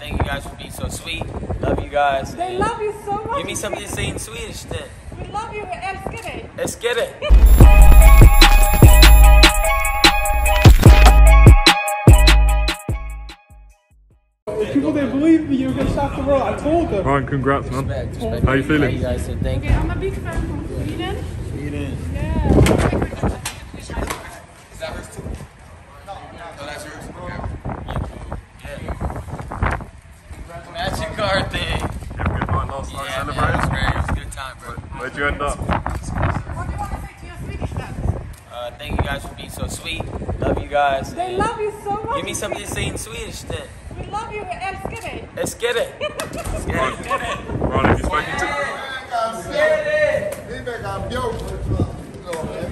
Thank you guys for being so sweet. Love you guys. They love you so much. Give me something to say in Swedish then. We love you. Let's get it. The people that believe me, you're gonna shock the world. I told them. Ryan, congrats, man. Respect. How are you feeling? You guys said thank you. I'm a big fan from Sweden. Sweden. Yeah. Is that hers too? No, that's yours. Yeah. Magic card thing. You have a good one last night celebrating? Yeah, it was a good time, bro. Where'd you end up? What do you want to say to your Swedish fans? Thank you guys for being so sweet. Love you guys. They love you so much. Give me something to say in Swedish then. We love you. Let's get it. Let's get it. Ron, have you spoken to me?